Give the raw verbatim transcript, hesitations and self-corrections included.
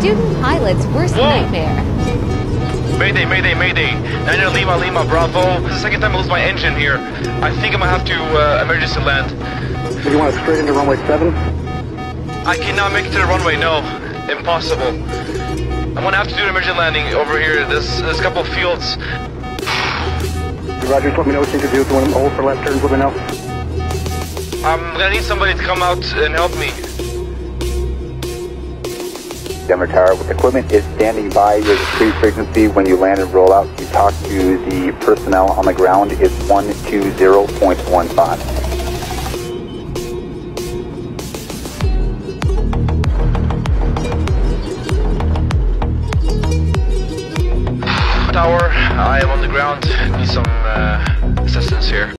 student pilot's worst Whoa. nightmare. Mayday, mayday, mayday. Niner Lima Lima Bravo. This is the second time I lose my engine here. I think I'm gonna have to uh, emergency land. You want to straight into runway seven? I cannot make it to the runway, no. Impossible. I'm gonna have to do an emergency landing over here. There's, there's a couple of fields. Roger, just let me know what you can do. If you want to hold for left turns, let me know. I'm gonna need somebody to come out and help me. Denver tower with equipment is standing by your retrieve frequency when you land and roll out. You talk to the personnel on the ground. It's one two zero point one five. Tower, I am on the ground. Need some uh, assistance here.